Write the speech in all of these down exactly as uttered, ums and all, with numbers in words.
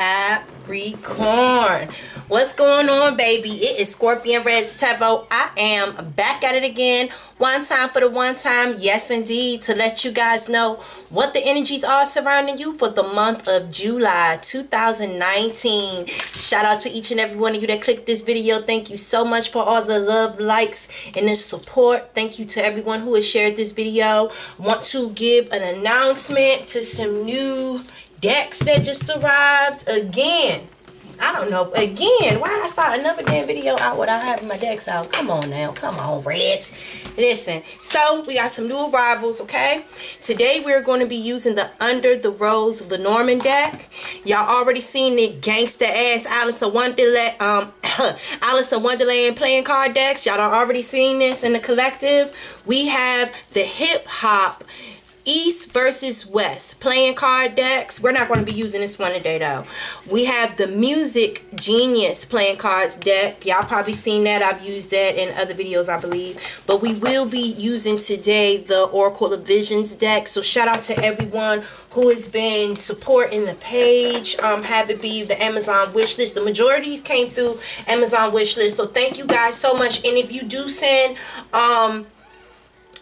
Capricorn. What's going on, baby? It is ScorpionReddz Tarot. I am back at it again. One time for the one time. Yes, indeed. To let you guys know what the energies are surrounding you for the month of July two thousand nineteen. Shout out to each and every one of you that clicked this video. Thank you so much for all the love, likes, and the support. Thank you to everyone who has shared this video. I want to give an announcement to some new decks that just arrived again. I don't know. Again, why did I start another damn video out without having my decks out? Come on now. Come on, Reds. Listen. So, we got some new arrivals, okay? Today, we're going to be using the Under the Rose Le Norman deck. Y'all already seen the gangsta ass Alice of Wonderland, um, Alice of Wonderland playing card decks. Y'all already seen this in the collective. We have the hip hop East versus West playing card decks. We're not going to be using this one today though. We have the Music Genius playing cards deck. Y'all probably seen that. I've used that in other videos, I believe. But we will be using today the Oracle of Visions deck. So shout out to everyone who has been supporting the page. Um, have it be the Amazon wish list. The majorities came through Amazon wish list. So thank you guys so much. And if you do send um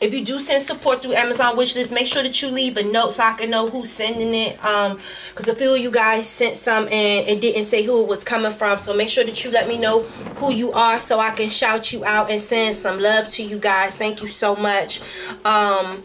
If you do send support through Amazon wishlist, make sure that you leave a note so I can know who's sending it. Um, because a few of you guys sent some and it didn't say who it was coming from. So make sure that you let me know who you are so I can shout you out and send some love to you guys. Thank you so much. Um,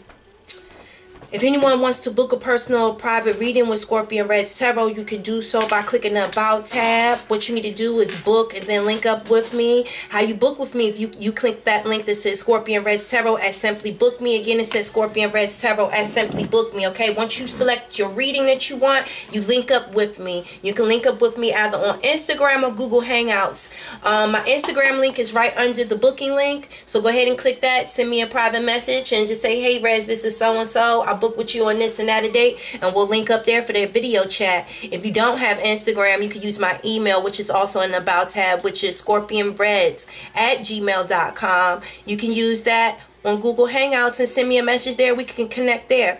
if anyone wants to book a personal private reading with ScorpionReddz Tarot, you can do so by clicking the About tab. What you need to do is book and then link up with me. How you book with me, if you, you click that link that says ScorpionReddz Tarot at Simply Book Me. Again, it says ScorpionReddz Tarot at Simply Book Me, okay? Once you select your reading that you want, you link up with me. You can link up with me either on Instagram or Google Hangouts. Um, my Instagram link is right under the booking link. So go ahead and click that. Send me a private message and just say, hey, Rez, this is so-and-so. I book with you on this and that a date, and we'll link up there for their video chat. If you don't have Instagram, you can use my email, which is also in the About tab, which is ScorpionReddz at gmail dot com. You can use that on Google Hangouts and send me a message there. We can connect there.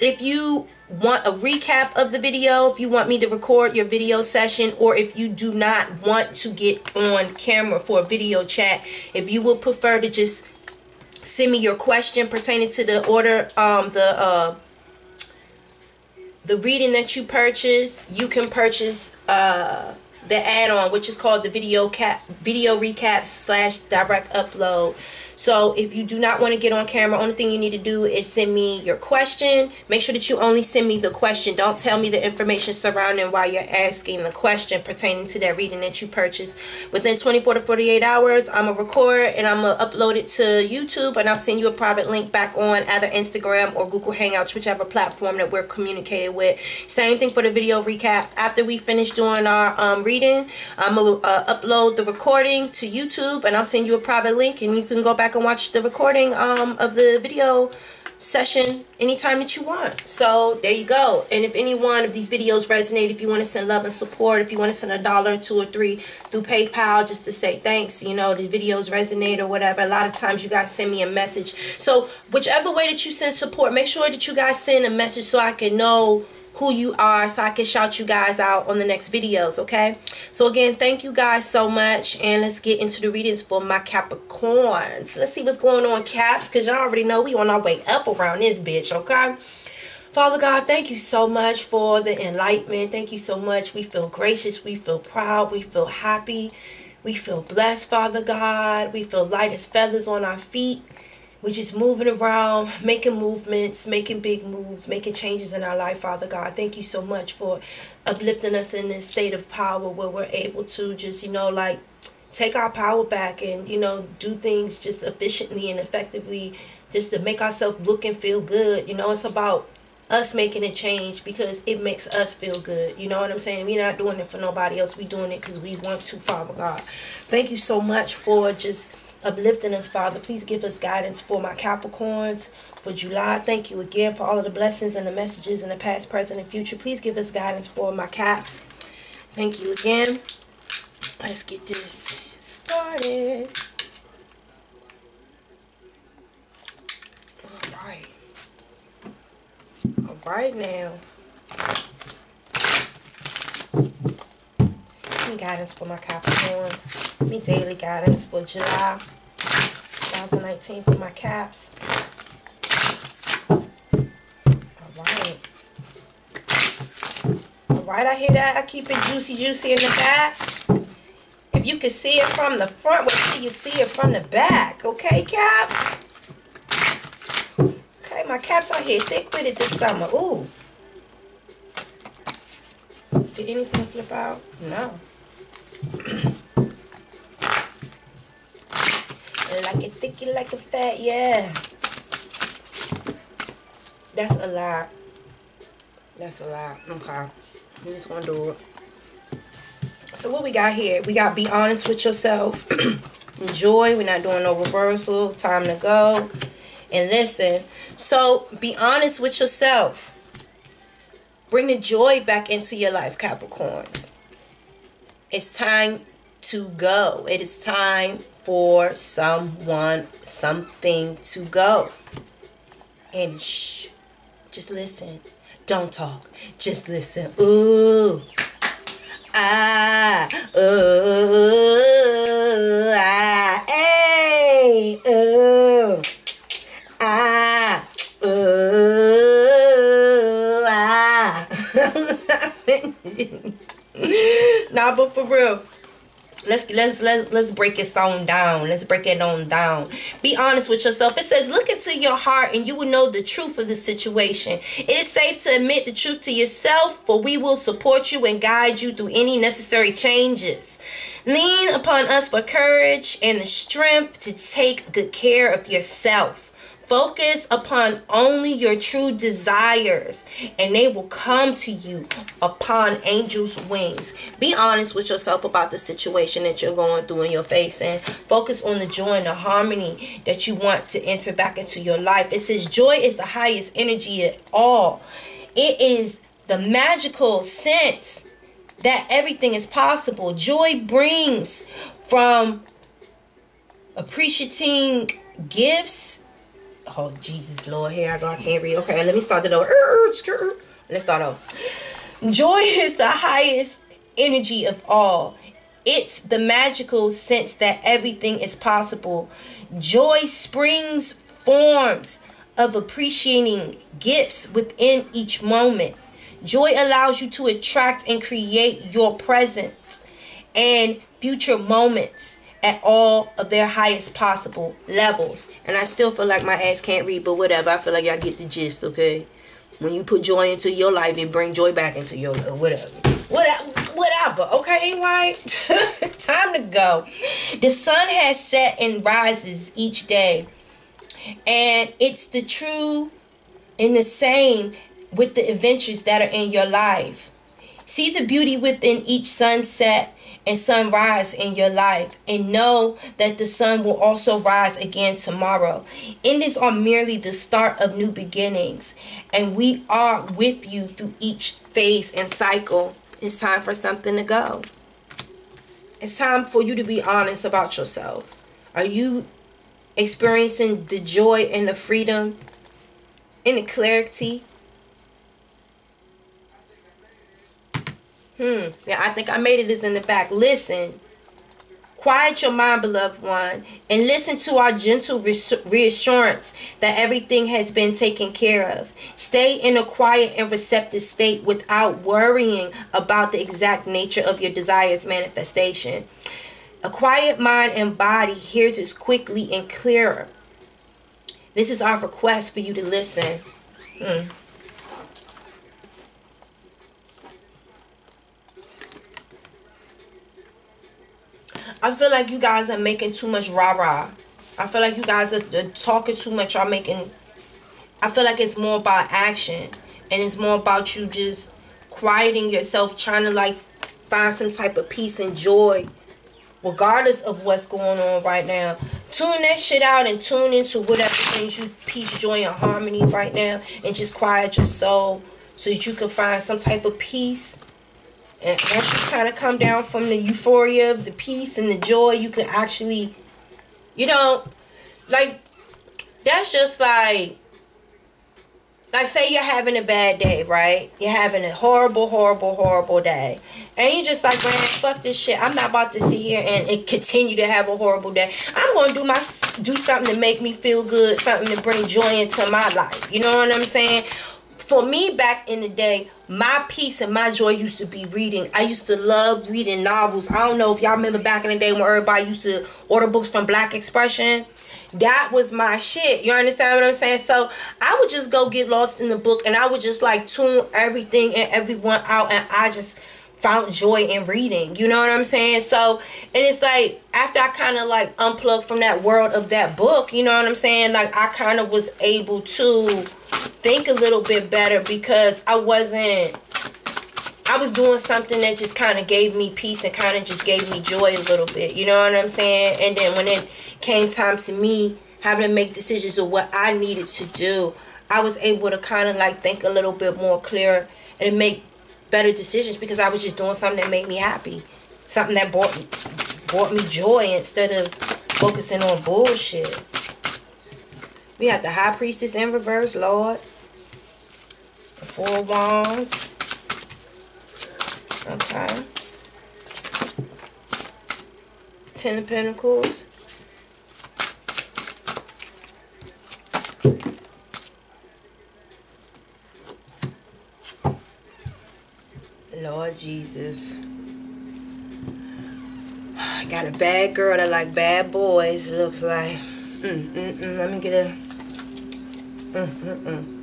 If you want a recap of the video, if you want me to record your video session, or if you do not want to get on camera for a video chat, if you would prefer to just send me your question pertaining to the order, um, the uh, the reading that you purchased, you can purchase uh, the add-on, which is called the video cap, video recap slash direct upload. So if you do not want to get on camera, only thing you need to do is send me your question. Make sure that you only send me the question. Don't tell me the information surrounding why you're asking the question pertaining to that reading that you purchased. Within twenty-four to forty-eight hours, I'm going to record and I'm going to upload it to YouTube, and I'll send you a private link back on either Instagram or Google Hangouts, whichever platform that we're communicating with. Same thing for the video recap. After we finish doing our um, reading, I'm going to uh, upload the recording to YouTube, and I'll send you a private link, and you can go back and watch the recording um of the video session anytime that you want. So there you go. And if any one of these videos resonate, if you want to send love and support, if you want to send a dollar, two or three through PayPal just to say thanks, you know, the videos resonate or whatever. A lot of times you guys send me a message. So whichever way that you send support, make sure that you guys send a message so I can know who you are, so I can shout you guys out on the next videos, okay? So again, thank you guys so much, and let's get into the readings for my Capricorns. Let's see what's going on, Caps, because y'all already know we on our way up around this bitch, okay? Father God, thank you so much for the enlightenment. Thank you so much. We feel gracious. We feel proud. We feel happy. We feel blessed, Father God. We feel light as feathers on our feet. We're just moving around, making movements, making big moves, making changes in our life, Father God. Thank you so much for uplifting us in this state of power where we're able to just, you know, like take our power back and, you know, do things just efficiently and effectively just to make ourselves look and feel good. You know, it's about us making a change because it makes us feel good. You know what I'm saying? We're not doing it for nobody else. We're doing it because we want to, Father God. Thank you so much for just uplifting us, Father. Please give us guidance for my Capricorns for July. Thank you again for all of the blessings and the messages in the past, present, and future. Please give us guidance for my Caps. Thank you again. Let's get this started. All right. All right now. and guidance for my Capricorns. Give me daily guidance for July twenty nineteen for my Caps. Alright. Alright, I hear that. I keep it juicy, juicy in the back. If you can see it from the front, wait till you see it from the back. Okay, Caps? Okay, my Caps out here thick with it this summer. Ooh. Did anything flip out? No. Like it thicky, like a fat, yeah. That's a lot. That's a lot. Okay. We just want to do it. So what we got here? We got be honest with yourself. Enjoy. We're not doing no reversal. Time to go. And listen. So be honest with yourself. Bring the joy back into your life, Capricorns. It's time to go. It is time for someone, something to go. And shh. Just listen. Don't talk. Just listen. Ooh. Ah. Ooh. Ah. Hey. Ooh. Ah. Ooh. Ah. Nah, but for real. Let's let's let's let's break this on down. Let's break it on down. Be honest with yourself. It says, look into your heart, and you will know the truth of the situation. It is safe to admit the truth to yourself, for we will support you and guide you through any necessary changes. Lean upon us for courage and the strength to take good care of yourself. Focus upon only your true desires, and they will come to you upon angels' wings. Be honest with yourself about the situation that you're going through in your face, and focus on the joy and the harmony that you want to enter back into your life. It says joy is the highest energy at all. It is the magical sense that everything is possible. Joy brings from appreciating gifts. Oh, Jesus, Lord, here I go. I can't read. Okay, let me start it over. Let's start over. Joy is the highest energy of all. It's the magical sense that everything is possible. Joy springs forms of appreciating gifts within each moment. Joy allows you to attract and create your present and future moments at all of their highest possible levels. And I still feel like my ass can't read, but whatever. I feel like y'all get the gist, okay? When you put joy into your life, it bring joy back into your life, whatever. Whatever, whatever, okay, anyway. Time to go. The sun has set and rises each day. And it's the true and the same with the adventures that are in your life. See the beauty within each sunset and sunrise in your life, and know that the sun will also rise again tomorrow. Endings are merely the start of new beginnings, and we are with you through each phase and cycle. It's time for something to go. It's time for you to be honest about yourself. Are you experiencing the joy and the freedom and the clarity? Hmm. Yeah, I think I made it is in the back. Listen. Quiet your mind, beloved one, and listen to our gentle reassurance that everything has been taken care of. Stay in a quiet and receptive state without worrying about the exact nature of your desire's manifestation. A quiet mind and body hears it quickly and clearer. This is our request for you to listen. Hmm. I feel like you guys are making too much rah-rah. I feel like you guys are, are talking too much. Y'all making... I feel like it's more about action. And it's more about you just quieting yourself, trying to, like, find some type of peace and joy, regardless of what's going on right now. Tune that shit out and tune into whatever brings you peace, joy, and harmony right now. And just quiet your soul so that you can find some type of peace. And once you kind of come down from the euphoria of the peace and the joy, you can actually, you know, like, that's just like, like say you're having a bad day, right? You're having a horrible, horrible, horrible day. And you just like, man, fuck this shit. I'm not about to sit here and, and continue to have a horrible day. I'm going to do my do something to make me feel good, something to bring joy into my life. You know what I'm saying? For me, back in the day, my peace and my joy used to be reading. I used to love reading novels. I don't know if y'all remember back in the day when everybody used to order books from Black Expression. That was my shit. You understand what I'm saying? So I would just go get lost in the book, and I would just like tune everything and everyone out, and I just found joy in reading. You know what I'm saying? So, and it's like after I kind of like unplugged from that world of that book, you know what I'm saying? Like I kind of was able to think a little bit better because I wasn't, I was doing something that just kind of gave me peace and kind of just gave me joy a little bit, you know what I'm saying? And then when it came time to me having to make decisions of what I needed to do, I was able to kind of like think a little bit more clearer and make better decisions because I was just doing something that made me happy, something that brought me, brought me joy instead of focusing on bullshit. We have the High Priestess in reverse, Lord. The Four Wands. Okay. Ten of Pentacles. Lord Jesus. I got a bad girl that like bad boys, it looks like. Mm, mm, mm. Let me get a... Mm, mm, mm.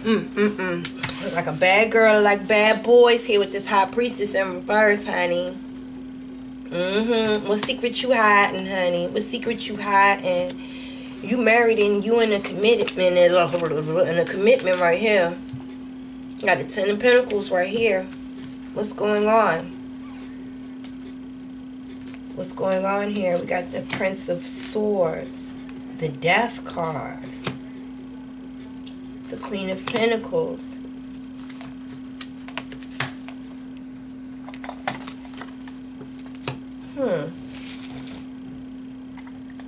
Mm, mm, mm. Like a bad girl, like bad boys here with this High Priestess in reverse, honey. Mm-hmm. What secret you hiding, honey? What secret you hiding? You married and you in a commitment, in a commitment right here. You got the Ten of Pentacles right here. What's going on? What's going on here? We got the Prince of Swords, the Death card, the Queen of Pentacles, hmm,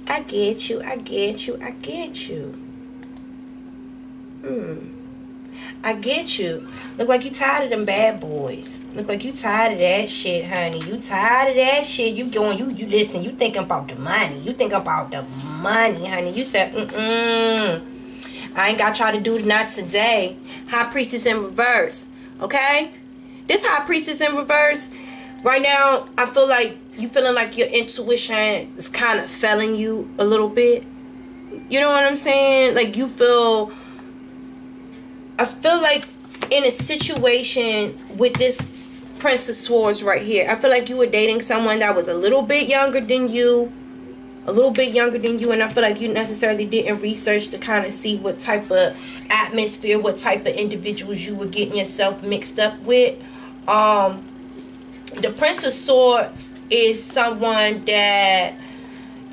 I get you, I get you, I get you, hmm, I get you. Look like you tired of them bad boys. Look like you tired of that shit, honey. You tired of that shit. You going, you, you listen, you thinking about the money. You thinking about the money, honey. You said, mm-mm. I ain't got y'all to do not today. High Priestess in reverse, okay? This High Priestess in reverse, right now, I feel like you feeling like your intuition is kind of failing you a little bit. You know what I'm saying? Like you feel, I feel like, in a situation with this Prince of Swords right here, I feel like you were dating someone that was a little bit younger than you, a little bit younger than you, and I feel like you necessarily didn't research to kind of see what type of atmosphere, what type of individuals you were getting yourself mixed up with. Um, the Prince of Swords is someone that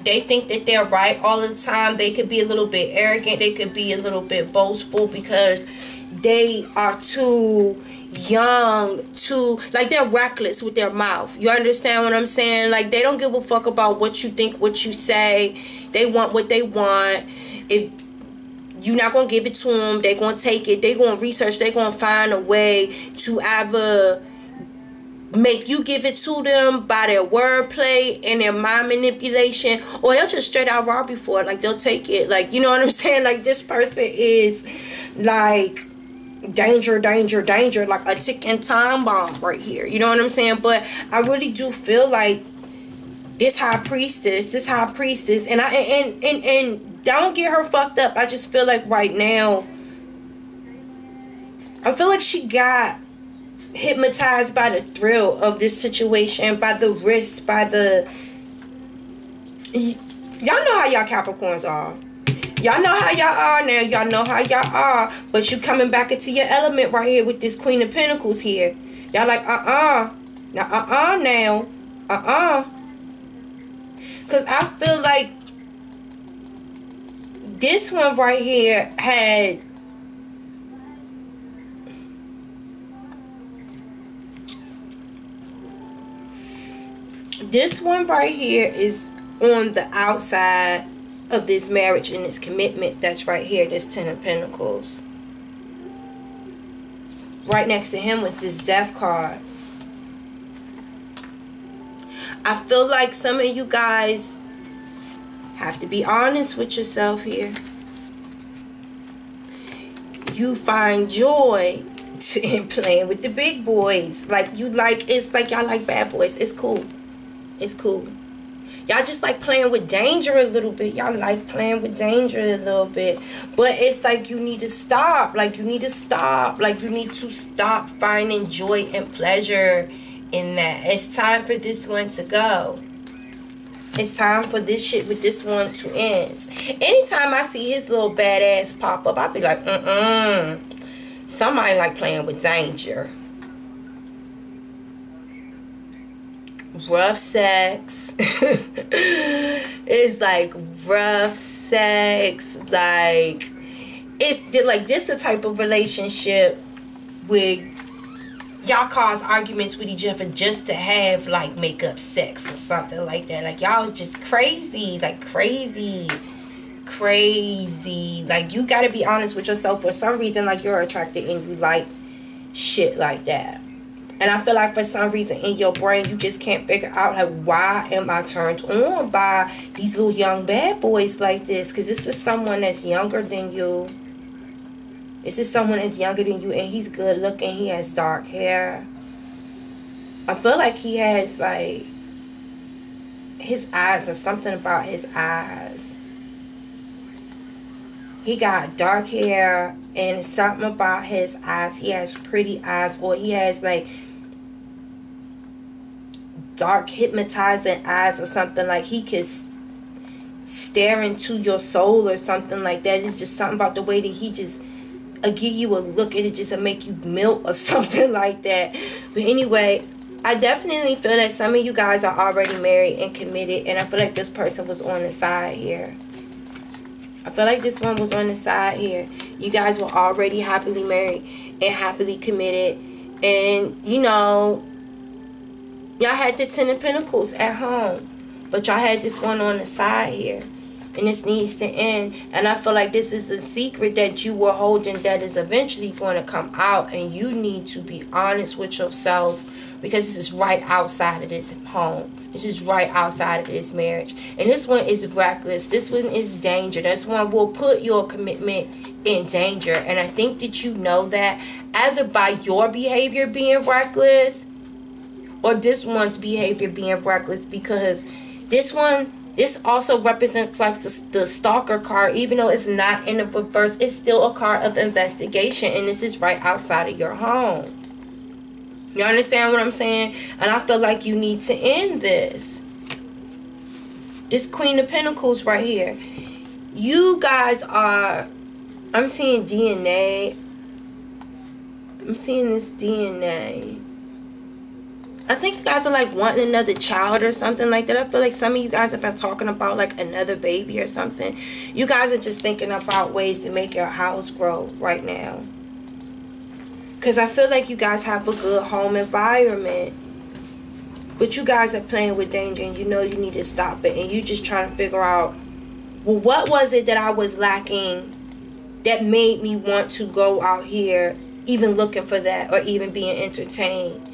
they think that they're right all the time. They could be a little bit arrogant. They could be a little bit boastful because they are too young to, like, they're reckless with their mouth. You understand what I'm saying? Like, they don't give a fuck about what you think, what you say. They want what they want. If you're not going to give it to them, they're going to take it. They're going to research. They're going to find a way to either make you give it to them by their wordplay and their mind manipulation, or they'll just straight out rob you for it. Like, they'll take it. Like, you know what I'm saying? Like, this person is, like... danger, danger, danger, like a ticking time bomb right here. You know what I'm saying? But I really do feel like this high priestess, this high priestess, and I and and and don't get her fucked up. I just feel like right now, I feel like she got hypnotized by the thrill of this situation, by the risk, by the. Y'all know how y'all Capricorns are. Y'all know how y'all are now. Y'all know how y'all are. But you coming back into your element right here with this Queen of Pentacles here. Y'all like, uh-uh. Now, uh-uh now. Uh-uh. Because I feel like this one right here had... This one right here is on the outside of this marriage and this commitment that's right here, this Ten of Pentacles. Right next to him was this Death card. I feel like some of you guys have to be honest with yourself here. You find joy in playing with the big boys. Like you like, it's like y'all like bad boys. It's cool. It's cool. Y'all just like playing with danger a little bit. Y'all like playing with danger a little bit. But it's like you need to stop. Like you need to stop. Like you need to stop finding joy and pleasure in that. It's time for this one to go. It's time for this shit with this one to end. Anytime I see his little badass pop up, I'll be like, mm-mm. Somebody like playing with danger. Rough sex. It's like rough sex. Like it's like this the type of relationship where y'all cause arguments with each other just to have like makeup sex or something like that. Like y'all just crazy, like crazy, crazy. Like you gotta be honest with yourself. For some reason, like you're attracted and you like shit like that. And I feel like for some reason in your brain, you just can't figure out, like, why am I turned on by these little young bad boys like this? Because this is someone that's younger than you. This is someone that's younger than you, and he's good looking. He has dark hair. I feel like he has, like, his eyes or something about his eyes. He got dark hair and something about his eyes. He has pretty eyes, or he has, like, dark hypnotizing eyes or something. Like he could stare into your soul or something like that. It's just something about the way that he just uh, give you a look and it just make you melt or something like that. But anyway, I definitely feel that some of you guys are already married and committed, and I feel like this person was on the side here. I feel like this one was on the side here. You guys were already happily married and happily committed, and you know, y'all had the Ten of Pentacles at home, but y'all had this one on the side here, and this needs to end. And I feel like this is a secret that you were holding that is eventually going to come out, and you need to be honest with yourself, because this is right outside of this home. This is right outside of this marriage. And this one is reckless. This one is danger. This one will put your commitment in danger. And I think that you know that either by your behavior being reckless, or this one's behavior being reckless, because this one, this also represents like the, the stalker card. Even though it's not in the reverse, it's still a card of investigation, and this is right outside of your home. You understand what I'm saying? And I feel like you need to end this. This Queen of Pentacles right here. You guys are, I'm seeing D N A. I'm seeing this D N A. I think you guys are like wanting another child or something like that. I feel like some of you guys have been talking about like another baby or something. You guys are just thinking about ways to make your house grow right now. Because I feel like you guys have a good home environment. But you guys are playing with danger, and you know you need to stop it. And you're just trying to figure out, well, what was it that I was lacking that made me want to go out here even looking for that, or even being entertained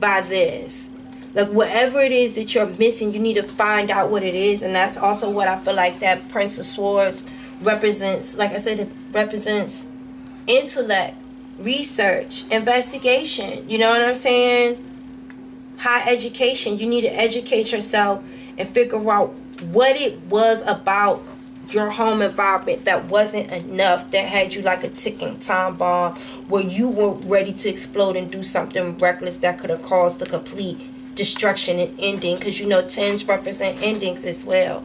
by this? Like, whatever it is that you're missing, you need to find out what it is. And that's also what I feel like that Prince of Swords represents. Like I said, it represents intellect, research, investigation. You know what I'm saying? High education. You need to educate yourself and figure out what it was about your home environment that wasn't enough, that had you like a ticking time bomb, where you were ready to explode and do something reckless that could have caused the complete destruction and ending. Because you know tens represent endings as well,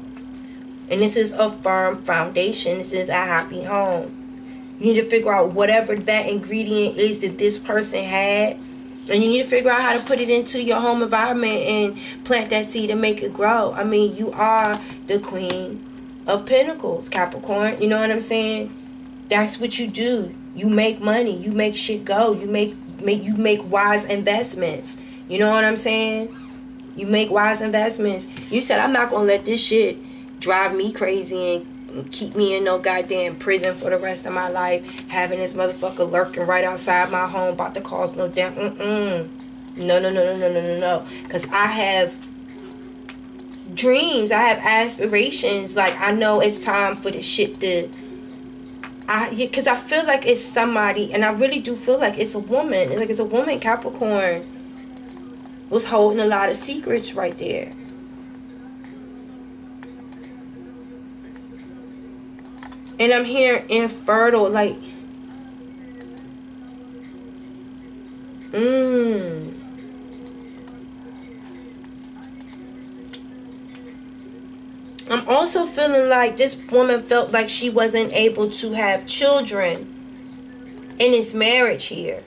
and this is a firm foundation. This is a happy home. You need to figure out whatever that ingredient is that this person had, and you need to figure out how to put it into your home environment and plant that seed and make it grow. I mean, you are the Queen of Pentacles, Capricorn. You know what I'm saying? That's what you do. You make money. You make shit go. You make, make you make wise investments. You know what I'm saying? You make wise investments. You said, I'm not going to let this shit drive me crazy and keep me in no goddamn prison for the rest of my life, having this motherfucker lurking right outside my home, about to cause no damn mm-mm. No, no, no, no, no, no, no, no. Because I have dreams. I have aspirations. Like, I know it's time for this shit to... I, because I feel like it's somebody, and I really do feel like it's a woman. It's like it's a woman, Capricorn, was holding a lot of secrets right there. And I'm hearing infertile, like, mmm. I'm also feeling like this woman felt like she wasn't able to have children in this marriage here.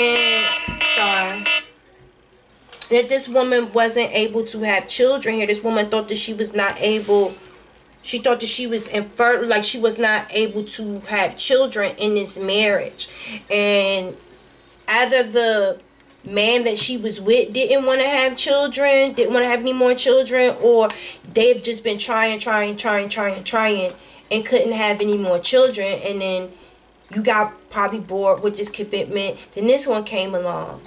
And, sorry. That this woman wasn't able to have children here. This woman thought that she was not able... She thought that she was infertile, like she was not able to have children in this marriage. And either the man that she was with didn't want to have children, didn't want to have any more children, or they've just been trying, trying, trying, trying, trying, and couldn't have any more children. And then you got probably bored with this commitment. Then this one came along,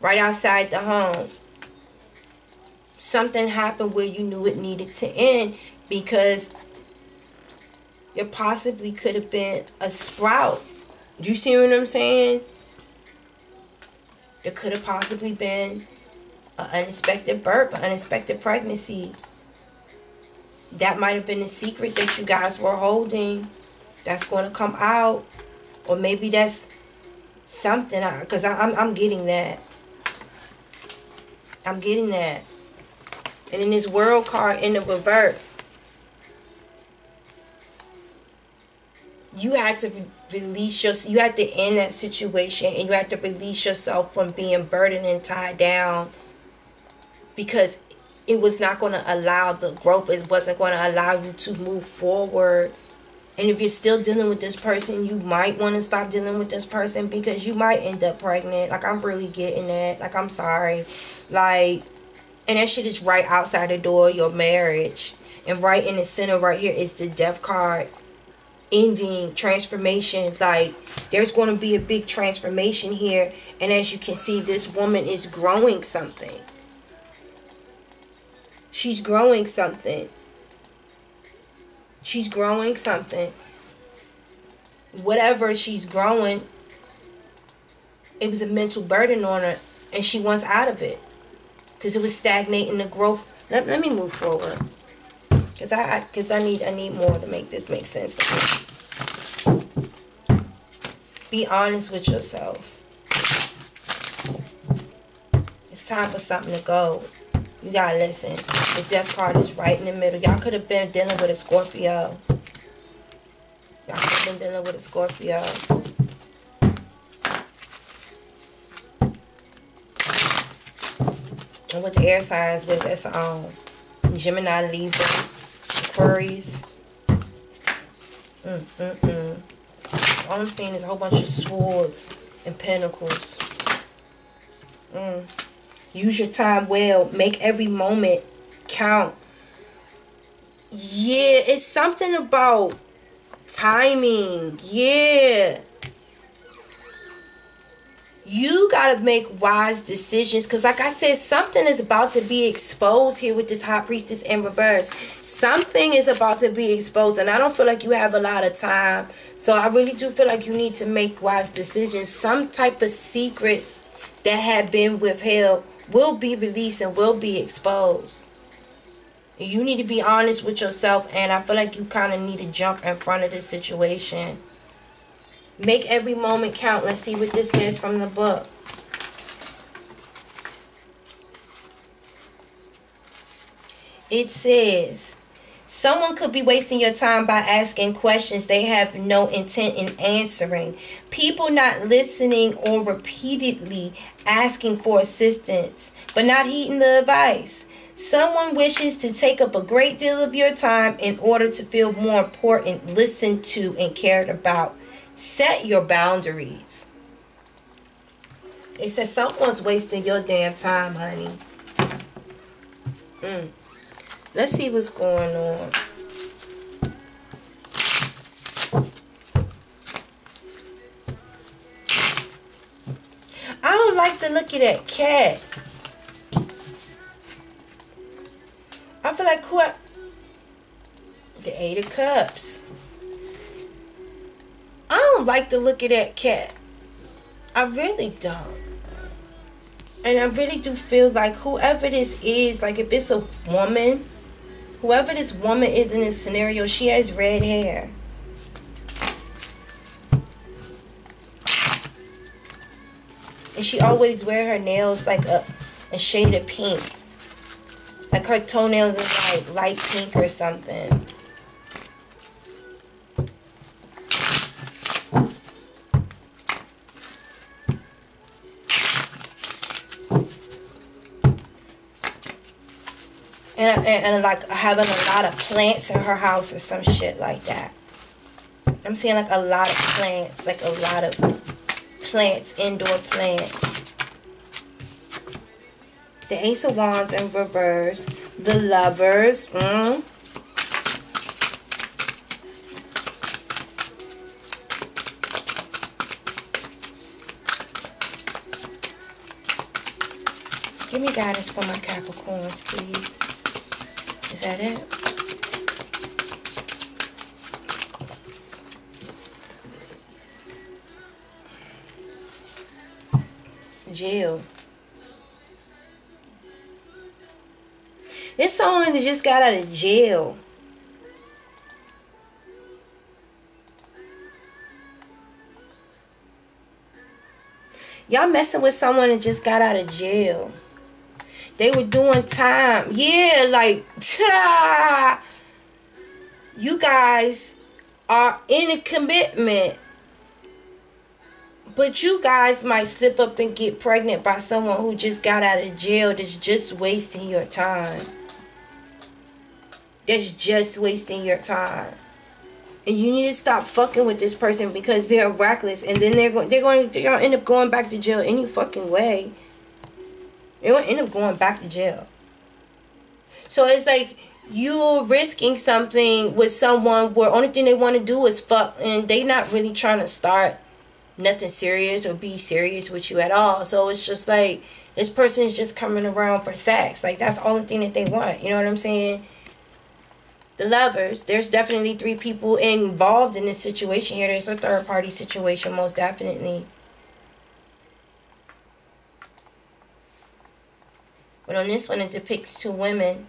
right outside the home. Something happened where you knew it needed to end, because it possibly could have been a sprout. Do you see what I'm saying? There could have possibly been an unexpected birth, an unexpected pregnancy. That might have been a secret that you guys were holding that's going to come out. Or maybe that's something, because I'm, I'm getting that. I'm getting that. And in this world card in the reverse, you had to release yourself. You had to end that situation, and you had to release yourself from being burdened and tied down, because it was not going to allow the growth. It wasn't going to allow you to move forward. And if you're still dealing with this person, you might want to stop dealing with this person, because you might end up pregnant. Like, I'm really getting that. Like, I'm sorry. Like... And that shit is right outside the door of your marriage. And right in the center right here is the death card. Ending, transformation. Like, there's going to be a big transformation here. And as you can see, this woman is growing something. She's growing something. She's growing something. Whatever she's growing, it was a mental burden on her. And she wants out of it. Because it was stagnating the growth. Let, let me move forward. Because I, I, I, need, I need more to make this make sense for me. Be honest with yourself. It's time for something to go. You got to listen. The death card is right in the middle. Y'all could have been dealing with a Scorpio. Y'all could have been dealing with a Scorpio. And what the air signs with, that's um Gemini, Libra, Aquarius. Mm, mm, mm. All I'm seeing is a whole bunch of swords and pentacles. Mm. Use your time well. Make every moment count. Yeah, it's something about timing. Yeah. You got to make wise decisions, because like I said, something is about to be exposed here with this High Priestess in reverse. Something is about to be exposed, and I don't feel like you have a lot of time. So I really do feel like you need to make wise decisions. Some type of secret that had been withheld will be released and will be exposed. You need to be honest with yourself, and I feel like you kind of need to jump in front of this situation. Make every moment count. Let's see what this says from the book. It says, someone could be wasting your time by asking questions they have no intent in answering. People not listening or repeatedly asking for assistance, but not heeding the advice. Someone wishes to take up a great deal of your time in order to feel more important, listened to, and cared about. Set your boundaries. It says someone's wasting your damn time, honey. Mm. Let's see what's going on. I don't like the look of that cat. I feel like what? The Eight of Cups. I don't like the look of that cat. I really don't. And I really do feel like whoever this is, like if it's a woman, whoever this woman is in this scenario, she has red hair. And she always wear her nails like a, a shade of pink. Like her toenails is like light pink or something. And, and, and like having a lot of plants in her house or some shit like that. I'm seeing like a lot of plants, like a lot of plants, indoor plants. The Ace of Wands in reverse. The Lovers. Mm. Give me guidance for my Capricorns, please. Is that it? Jill. It's someone that just got out of jail. Y'all messing with someone that just got out of jail. They were doing time. Yeah, like, tcha! You guys are in a commitment. But you guys might slip up and get pregnant by someone who just got out of jail that's just wasting your time. That's just wasting your time. And you need to stop fucking with this person because they're reckless. And then they're, go they're going to end up going back to jail any fucking way. They're going to end up going back to jail. So it's like you're risking something with someone where only thing they want to do is fuck. And they not really trying to start nothing serious or be serious with you at all. So it's just like this person is just coming around for sex. Like that's the only thing that they want. You know what I'm saying? The Lovers. There's definitely three people involved in this situation here. There's a third party situation most definitely. But on this one, it depicts two women.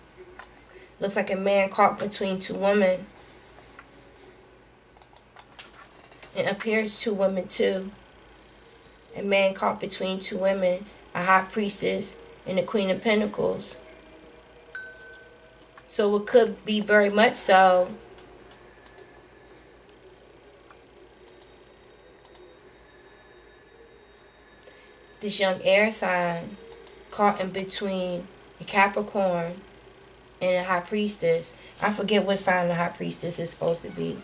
Looks like a man caught between two women. It appears two women too. A man caught between two women. A High Priestess and the Queen of Pentacles. So it could be very much so. This young air sign. Caught in between a Capricorn and a High Priestess. I forget what sign the High Priestess is supposed to be.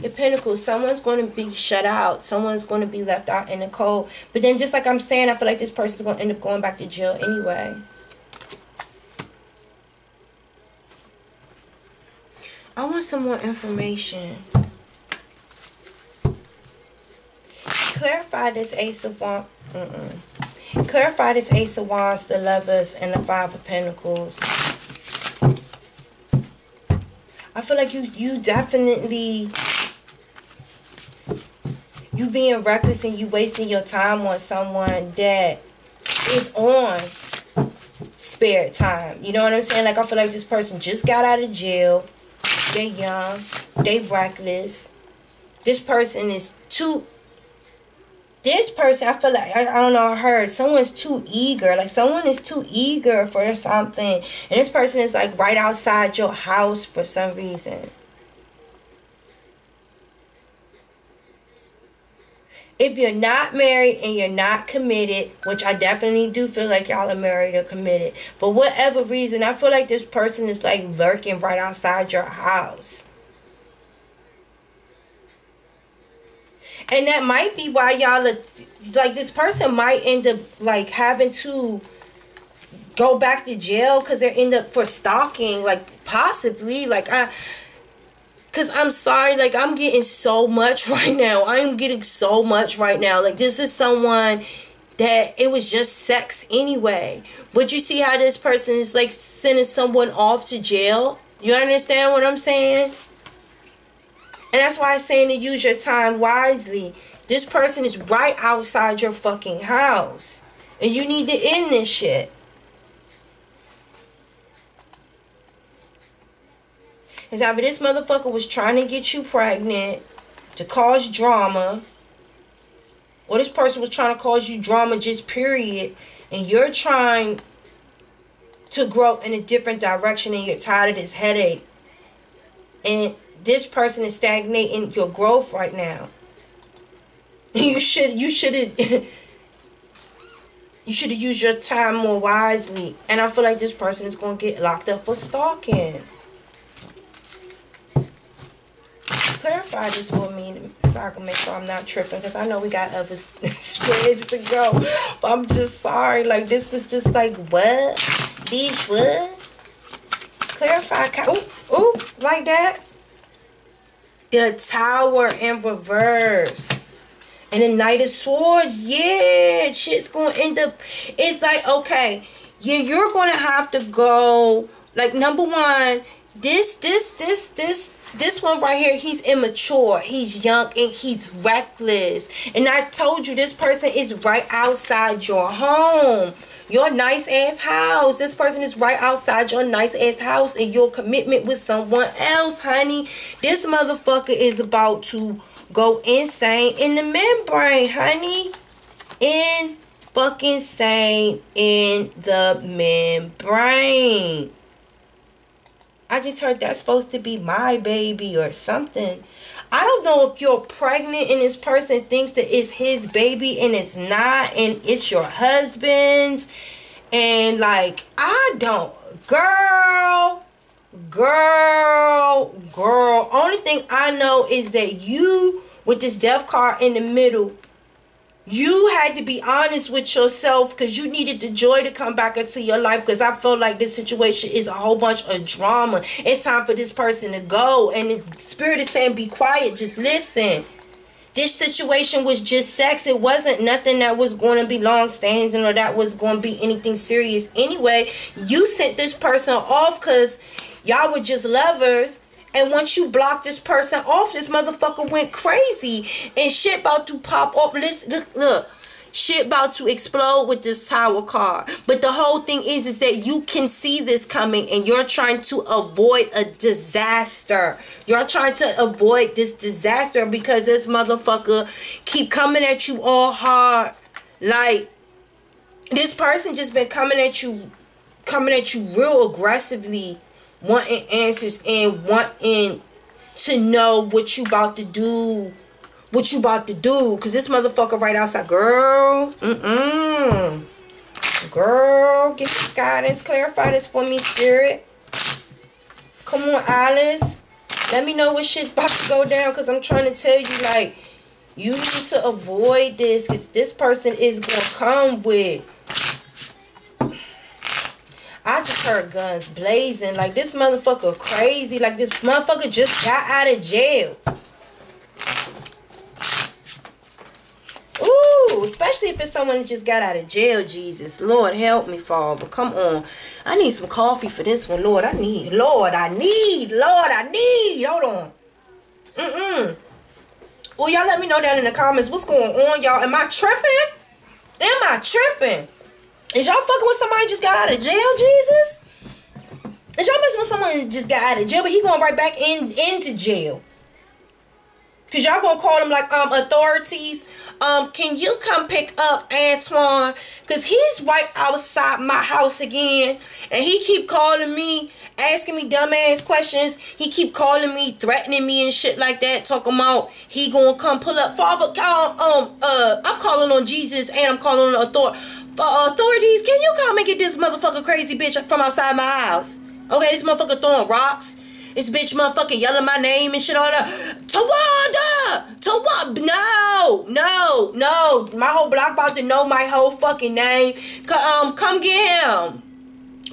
The Pentacles. Someone's going to be shut out. Someone's going to be left out in the cold. But then just like I'm saying, I feel like this person's going to end up going back to jail anyway. I want some more information. Clarify this Ace of Wands. Mm-mm. Clarify this Ace of Wands, the Lovers, and the Five of Pentacles. I feel like you, you definitely, you being reckless and you wasting your time on someone that is on spare time. You know what I'm saying? Like, I feel like this person just got out of jail. They're young. They're reckless. This person is too... This person, I feel like, I, I don't know, I heard someone's too eager. Like, someone is too eager for something. And this person is, like, right outside your house for some reason. If you're not married and you're not committed, which I definitely do feel like y'all are married or committed. But whatever reason, I feel like this person is, like, lurking right outside your house. And that might be why y'all, like, this person might end up, like, having to go back to jail because they're in the for stalking, like possibly, like I. Because I'm sorry, like, I'm getting so much right now. I'm getting so much right now. Like, this is someone that it was just sex anyway. But you see how this person is, like, sending someone off to jail? You understand what I'm saying? And that's why I'm saying to use your time wisely. This person is right outside your fucking house. And you need to end this shit. Is either this motherfucker was trying to get you pregnant to cause drama, or this person was trying to cause you drama just period, and you're trying to grow in a different direction and you're tired of this headache. And this person is stagnating your growth right now. You should, you should have, you should have used your time more wisely. And I feel like this person is going to get locked up for stalking. Clarify this for me so I can make sure I'm not tripping, because I know we got other spreads to go. But I'm just sorry. Like, this is just like, what? Bitch, what? Clarify. Ooh, ooh, like that. The Tower in reverse. And the Knight of Swords. Yeah, shit's going to end up. It's like, okay, yeah, you're going to have to go. Like, number one, this, this, this, this. This one right here, he's immature, he's young, and he's reckless. And I told you, this person is right outside your home, your nice-ass house. This person is right outside your nice-ass house and your commitment with someone else, honey. This motherfucker is about to go insane in the membrane, honey. In fucking insane in the membrane. I just heard that's supposed to be my baby or something. I don't know if you're pregnant and this person thinks that it's his baby and it's not, and it's your husband's. And like, I don't. Girl, girl, girl. Only thing I know is that you, with this death card in the middle, you had to be honest with yourself, because you needed the joy to come back into your life, because I feel like this situation is a whole bunch of drama. It's time for this person to go. And the spirit is saying, be quiet. Just listen. This situation was just sex. It wasn't nothing that was going to be long-standing or that was going to be anything serious anyway. You sent this person off because y'all were just lovers. And once you block this person off, this motherfucker went crazy. And shit about to pop off. Listen, look, look. Shit about to explode with this Tower card. But the whole thing is, is that you can see this coming. And you're trying to avoid a disaster. You're trying to avoid this disaster because this motherfucker keep coming at you all hard. Like, this person just been coming at you, coming at you real aggressively. Wanting answers and wanting to know what you about to do. What you about to do. Because this motherfucker right outside. Girl. Mm-mm. Girl. Get some guidance. Clarify this for me, spirit. Come on, Alice. Let me know what shit's about to go down. Because I'm trying to tell you, like, you need to avoid this. Because this person is going to come with. I just heard guns blazing. Like, this motherfucker crazy. Like, this motherfucker just got out of jail. Ooh, especially if it's someone who just got out of jail. Jesus, Lord, help me, Father. Come on. I need some coffee for this one, Lord. I need. Lord, I need. Lord, I need. Hold on. Mm-mm. Well, y'all let me know down in the comments what's going on, y'all. Am I tripping? Am I tripping? Is y'all fucking with somebody just got out of jail, Jesus? Is y'all messing with someone just got out of jail, but he going right back in into jail? Because y'all going to call him like, um, authorities. Um, can you come pick up Antoine? Because he's right outside my house again. And he keep calling me, asking me dumbass questions. He keep calling me, threatening me and shit like that. Talking about he going to come pull up. Father, uh, um, uh, I'm calling on Jesus and I'm calling on the authorities. Uh, authorities, can you come and get this motherfucker crazy bitch from outside my house? Okay, this motherfucker throwing rocks. This bitch motherfucking yelling my name and shit all that. Tawanda! Tawanda! No! No! No! My whole block about to know my whole fucking name. Um, come get him.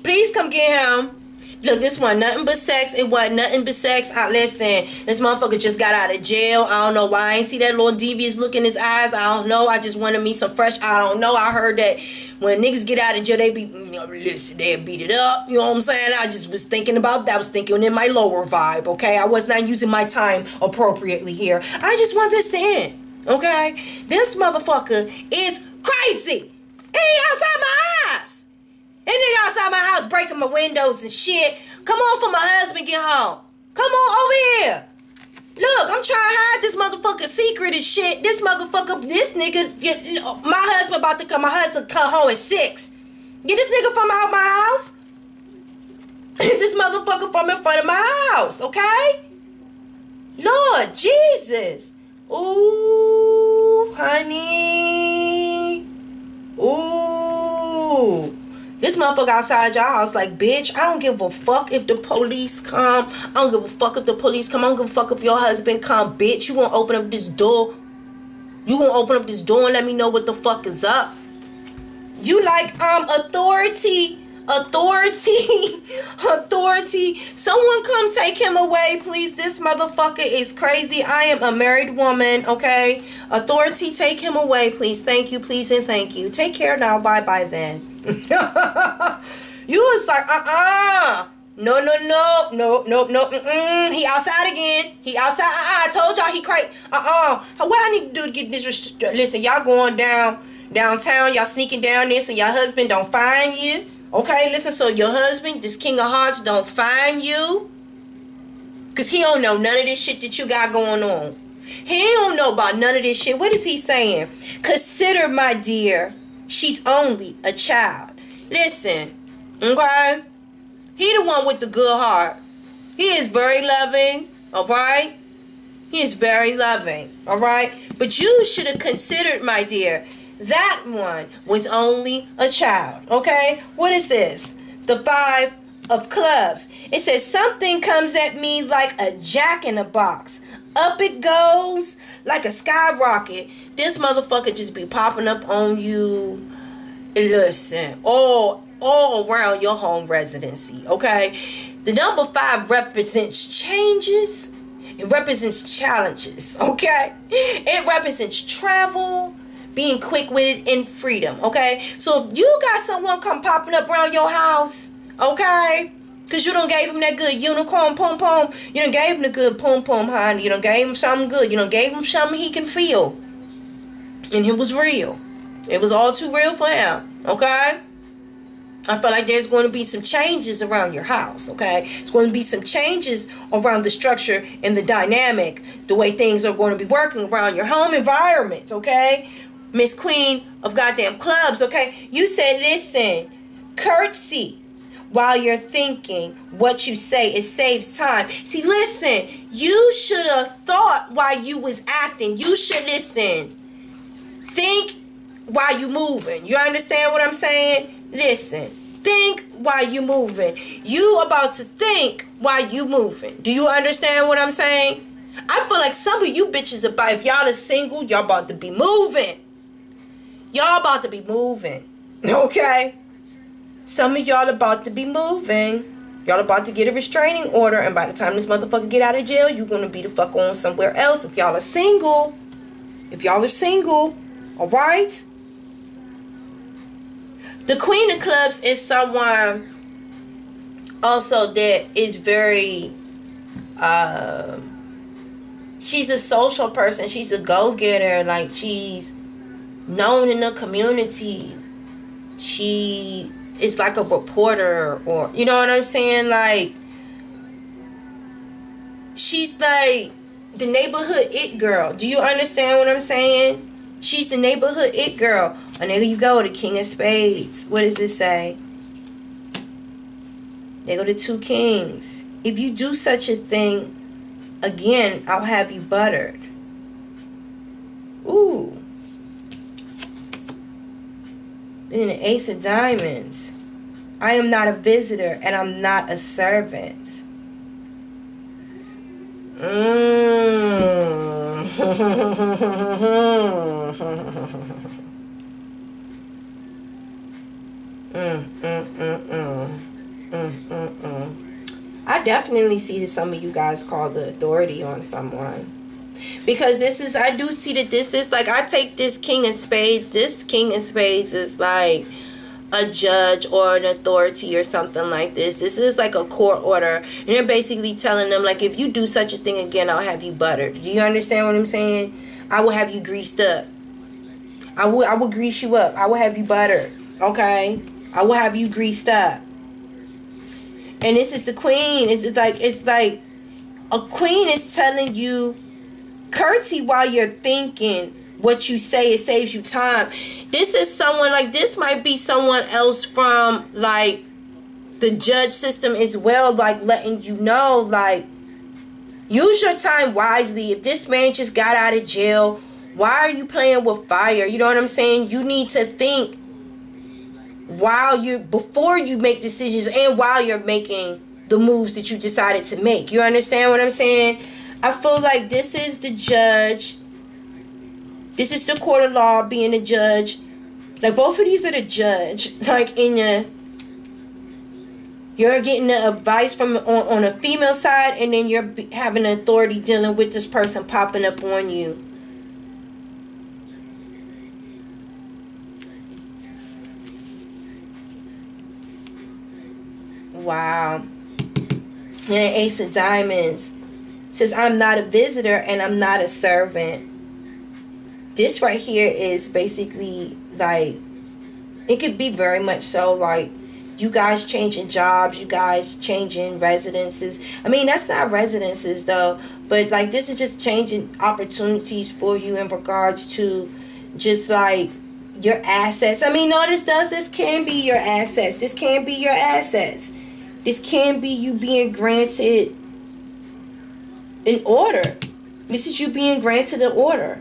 Please come get him. Look, this one, nothing but sex. It wasn't nothing but sex. I, listen, this motherfucker just got out of jail. I don't know why I ain't see that little devious look in his eyes. I don't know. I just wanted me some fresh. I don't know. I heard that when niggas get out of jail, they be, you know, listen, they beat it up. You know what I'm saying? I just was thinking about that. I was thinking in my lower vibe, okay? I was not using my time appropriately here. I just want this to end, okay? This motherfucker is crazy. He outside my eyes. And nigga outside my house breaking my windows and shit. Come on for my husband, get home. Come on over here. Look, I'm trying to hide this motherfucker's secret and shit. This motherfucker, this nigga, get, my husband about to come. My husband come home at six. Get this nigga from out my house. This motherfucker from in front of my house, okay? Lord Jesus. Ooh, honey. Ooh. This motherfucker outside y'all house like, bitch, I don't give a fuck if the police come. I don't give a fuck if the police come. I don't give a fuck if your husband come, bitch. You gonna open up this door. You gonna open up this door and let me know what the fuck is up. You like, um, authority. Authority. Authority. Someone come take him away, please. This motherfucker is crazy. I am a married woman, okay? Authority, take him away, please. Thank you, please, and thank you. Take care now. Bye-bye then. You was like, uh-uh, no, no, no, no, no, no, mm-mm. He outside again. He outside. Uh-uh. I told y'all he crazy. Uh-uh. What I need to do to get this restricted? Listen, y'all going down downtown. Y'all sneaking down there so your husband don't find you. Okay, listen, so your husband, this King of Hearts, don't find you. Because he don't know none of this shit that you got going on. He don't know about none of this shit. What is he saying? Consider, my dear, she's only a child. Listen, okay? He the one with the good heart. He is very loving, all right? He is very loving, all right? But you should have considered, my dear, that one was only a child, okay? What is this? The Five of Clubs. It says, something comes at me like a jack in a box. Up it goes like a skyrocket. This motherfucker just be popping up on you, listen, all, all around your home residency, okay? The number five represents changes. It represents challenges, okay? It represents travel, being quick-witted, and freedom, okay? So if you got someone come popping up around your house, okay? Because you done gave him that good unicorn pom-pom. You done gave him the good pom-pom, honey. You done gave him something good. You done gave him something he can feel. And it was real. It was all too real for him, okay? I feel like there's going to be some changes around your house, okay? It's going to be some changes around the structure and the dynamic, the way things are going to be working around your home environment, okay? Miss Queen of Goddamn Clubs, okay? You said, listen, curtsy while you're thinking. What you say, it saves time. See, listen, you should have thought while you was acting. You should listen. Think while you moving. You understand what I'm saying? Listen. Think while you moving. You about to think while you moving. Do you understand what I'm saying? I feel like some of you bitches about, if y'all is single, y'all about to be moving. Y'all about to be moving. Okay? Some of y'all about to be moving. Y'all about to get a restraining order. And by the time this motherfucker get out of jail, you're going to be the fuck on somewhere else. If y'all are single. If y'all are single. All right? The Queen of Clubs is someone also that is very, uh, she's a social person. She's a go-getter. Like, she's known in the community. She is like a reporter, or, you know what I'm saying? Like, she's like the neighborhood it girl. Do you understand what I'm saying? She's the neighborhood it girl. And there you go, the King of Spades. What does this say? There go the two kings. If you do such a thing again, I'll have you buttered. Ooh. Then the Ace of Diamonds. I am not a visitor and I'm not a servant. Mmm. mm, mm, mm, mm. definitely see that some of you guys call the authority on someone. Because this is, I do see that this is, like, I take this King of Spades. This King of Spades is like a judge or an authority or something like this. This is like a court order. And they're basically telling them, like, if you do such a thing again, I'll have you buttered. Do you understand what I'm saying? I will have you greased up. I will, I will grease you up. I will have you buttered. Okay? I will have you greased up. And this is the Queen. It's, it's like, it's like a queen is telling you, curtsy while you're thinking. What you say, it saves you time. This is someone, like, this might be someone else from, like, the judge system as well, like, letting you know, like, use your time wisely. If this man just got out of jail, why are you playing with fire? You know what I'm saying? You need to think while you, before you make decisions and while you're making the moves that you decided to make. You understand what I'm saying? I feel like this is the judge. This is the court of law being a judge. Like, both of these are the judge. Like, in the, you're getting the advice from on, on a female side, and then you're having an authority dealing with this person popping up on you. Wow. And an Ace of Diamonds. It says, I'm not a visitor and I'm not a servant. This right here is basically like, it could be very much so like you guys changing jobs, you guys changing residences. I mean, that's not residences though, but like this is just changing opportunities for you in regards to just like your assets. I mean, notice does this can be your assets. This can be your assets. This can be you being granted an order. This is you being granted an order.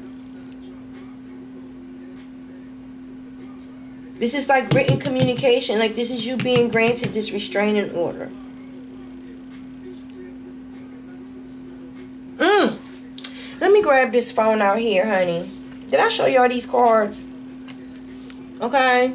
This is like written communication. Like, this is you being granted this restraining order. Mm. Let me grab this phone out here, honey. Did I show y'all these cards? Okay.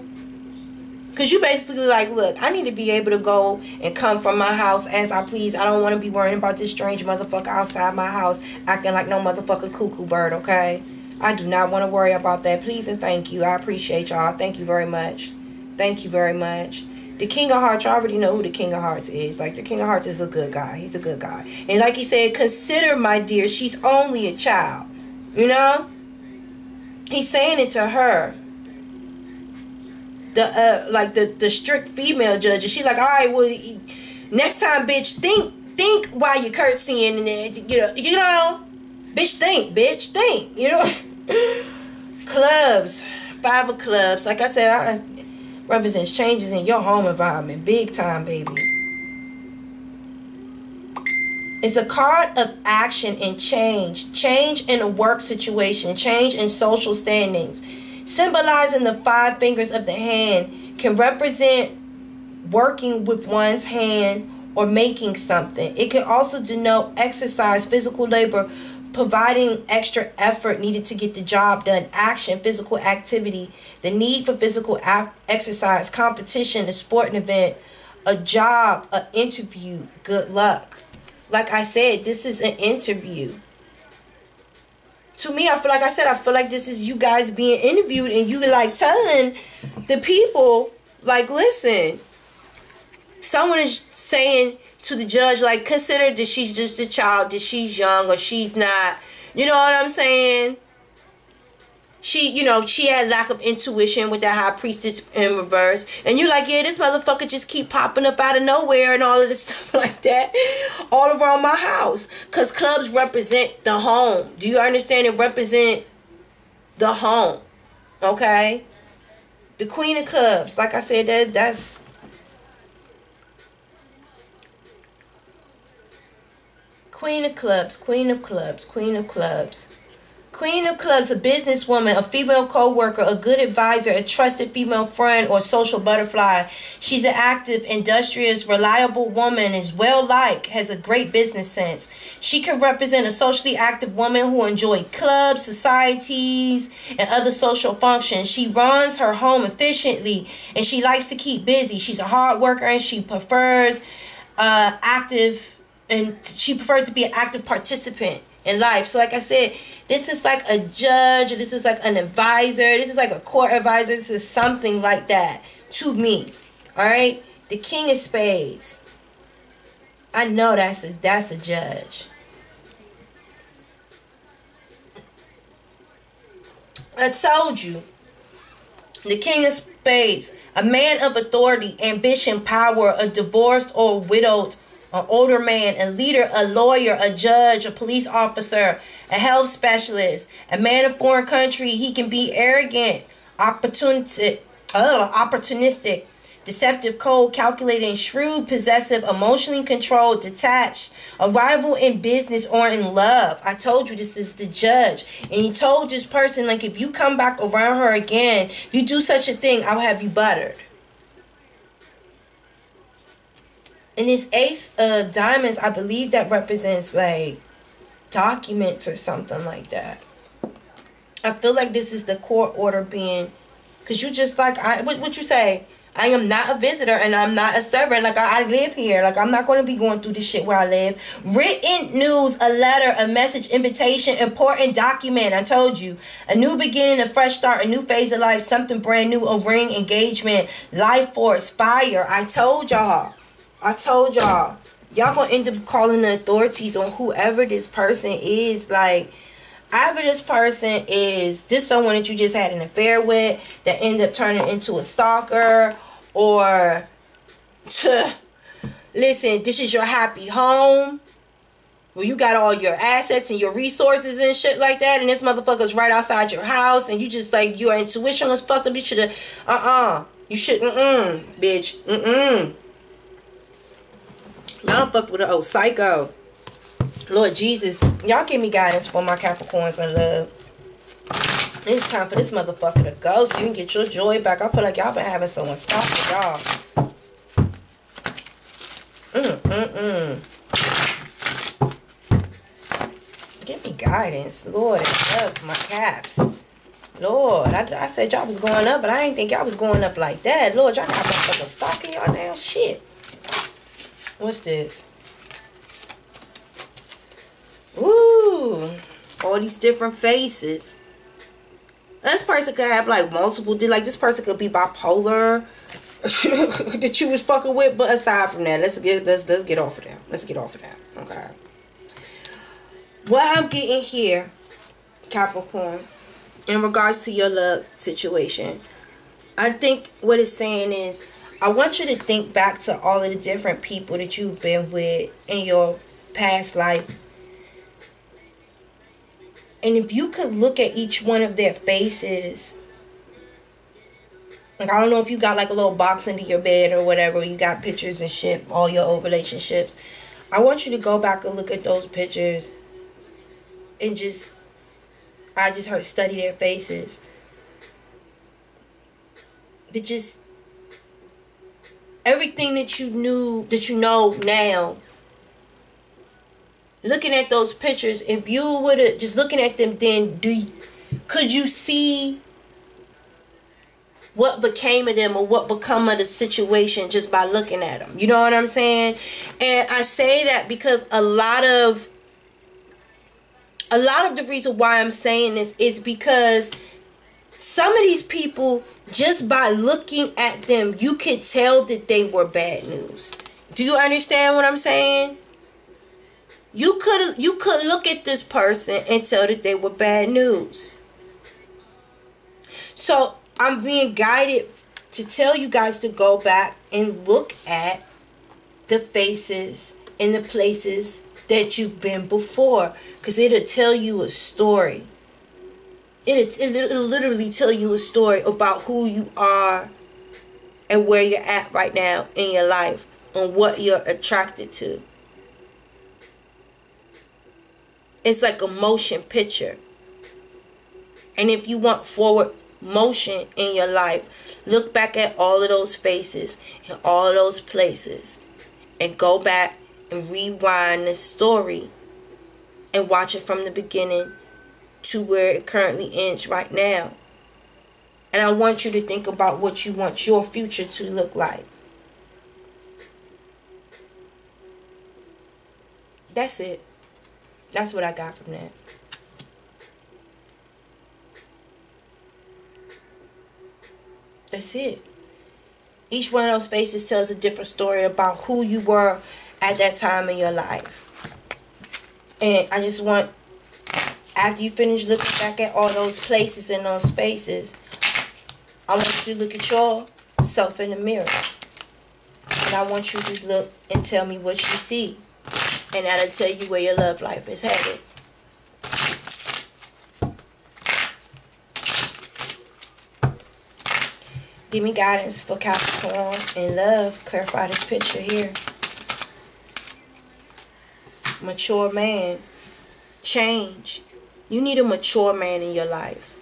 Because you basically like, look, I need to be able to go and come from my house as I please. I don't want to be worrying about this strange motherfucker outside my house acting like no motherfucker cuckoo bird, okay? I do not want to worry about that. Please and thank you. I appreciate y'all. Thank you very much. Thank you very much. The King of Hearts, you already know who the King of Hearts is. Like, the King of Hearts is a good guy. He's a good guy. And like he said, consider, my dear, she's only a child. You know? He's saying it to her. The, uh, like, the, the strict female judges. She's like, all right, well, next time, bitch, think think while you're curtsying. And then, you know, you know, bitch, think, bitch, think, you know? Clubs, five of clubs. Like I said, I represents changes in your home environment. Big time, baby. It's a card of action and change. Change in a work situation. Change in social standings. Symbolizing the five fingers of the hand can represent working with one's hand or making something. It can also denote exercise, physical labor, providing extra effort needed to get the job done, action, physical activity, the need for physical exercise, competition, a sporting event, a job, an interview, good luck. Like I said, this is an interview. To me, I feel like I said, I feel like this is you guys being interviewed and you like telling the people, like, listen, someone is saying to the judge, like, consider that she's just a child, that she's young, or she's not, you know what I'm saying? She, you know, she had lack of intuition with that High Priestess in reverse. And you're like, yeah, this motherfucker just keep popping up out of nowhere and all of this stuff like that all around my house. Because clubs represent the home. Do you understand? It represent the home, okay? The Queen of Clubs, like I said, that that's... Queen of Clubs, Queen of Clubs, Queen of Clubs. Queen of Clubs, a businesswoman, a female co-worker, a good advisor, a trusted female friend, or social butterfly. She's an active, industrious, reliable woman, is well-liked, has a great business sense. She can represent a socially active woman who enjoys clubs, societies, and other social functions. She runs her home efficiently, and she likes to keep busy. She's a hard worker, and she prefers uh, active and she prefers to be an active participant in life. So like I said, this is like a judge, this is like an advisor, this is like a court advisor, this is something like that to me. All right, the King of Spades, I know that's a, that's a judge. I told you, the King of Spades, a man of authority, ambition, power, a divorced or widowed, an older man, a leader, a lawyer, a judge, a police officer, a health specialist, a man of foreign country. He can be arrogant, opportunistic, uh, opportunistic, deceptive, cold, calculating, shrewd, possessive, emotionally controlled, detached, a rival in business or in love. I told you this is the judge. And he told this person, like, if you come back around her again, if you do such a thing, I'll have you buttered. And this Ace of Diamonds, I believe that represents, like, documents or something like that. I feel like this is the court order being, because you just, like, I what, what you say? I am not a visitor and I'm not a servant. Like, I, I live here. Like, I'm not going to be going through this shit where I live. Written news, a letter, a message, invitation, important document. I told you. A new beginning, a fresh start, a new phase of life, something brand new, a ring, engagement, life force, fire. I told y'all. I told y'all. Y'all going to end up calling the authorities on whoever this person is. Like, either this person is this someone that you just had an affair with that ended up turning into a stalker, or tuh, listen, this is your happy home where you got all your assets and your resources and shit like that, and this motherfucker's right outside your house, and you just like your intuition was fucked up. You should have uh-uh. You should mm-mm, bitch. Mm-mm. Y'all fucked with an old psycho. Lord Jesus, y'all give me guidance for my Capricorns and love. It's time for this motherfucker to go so you can get your joy back. I feel like y'all been having someone stop for y'all. Mm, mm, mm. Give me guidance, Lord, love my caps. Lord, I, I said y'all was going up, but I didn't think y'all was going up like that. Lord, y'all got motherfuckers stalking y'all now. Shit. What's this? Ooh, all these different faces. This person could have like multiple, like this person could be bipolar that you was fucking with. But aside from that, let's get let's let's get off of that. Let's get off of that. Okay. What I'm getting here, Capricorn, in regards to your love situation, I think what it's saying is, I want you to think back to all of the different people that you've been with in your past life. And if you could look at each one of their faces, like, I don't know if you got like a little box under your bed or whatever, you got pictures and shit, all your old relationships. I want you to go back and look at those pictures and just, I just heard study their faces. But just everything that you knew, that you know now, looking at those pictures, if you would have just looking at them, then do you, could you see what became of them or what become of the situation just by looking at them? You know what I'm saying? And I say that because a lot of a lot of the reason why I'm saying this is because some of these people, just by looking at them, you could tell that they were bad news. Do you understand what I'm saying? You could you could look at this person and tell that they were bad news. So I'm being guided to tell you guys to go back and look at the faces and the places that you've been before, because it'll tell you a story. It'll, it'll literally tell you a story about who you are and where you're at right now in your life and what you're attracted to. It's like a motion picture. And if you want forward motion in your life, look back at all of those faces and all of those places and go back and rewind the story and watch it from the beginning to where it currently ends right now. And I want you to think about what you want your future to look like. That's it. That's what I got from that. That's it. Each one of those faces tells a different story about who you were at that time in your life. And I just want, after you finish looking back at all those places and those spaces, I want you to look at yourself in the mirror. And I want you to look and tell me what you see. And that'll tell you where your love life is headed. Give me guidance for Capricorn and love. Clarify this picture here. Mature man. Change. You need a mature man in your life.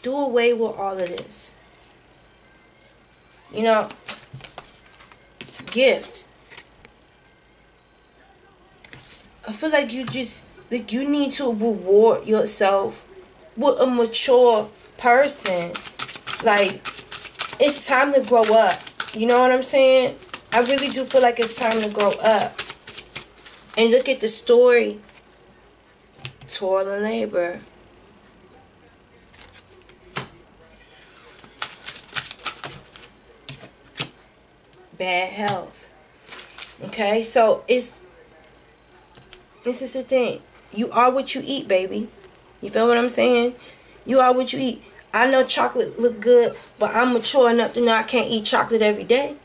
Do away with all of this. You know, gift. I feel like you just, like you need to reward yourself with a mature person. Like, it's time to grow up. You know what I'm saying? I really do feel like it's time to grow up. And look at the story. Toil and labor. Bad health. Okay, so it's, this is the thing. You are what you eat, baby. You feel what I'm saying? You are what you eat. I know chocolate look good, but I'm mature enough to know I can't eat chocolate every day.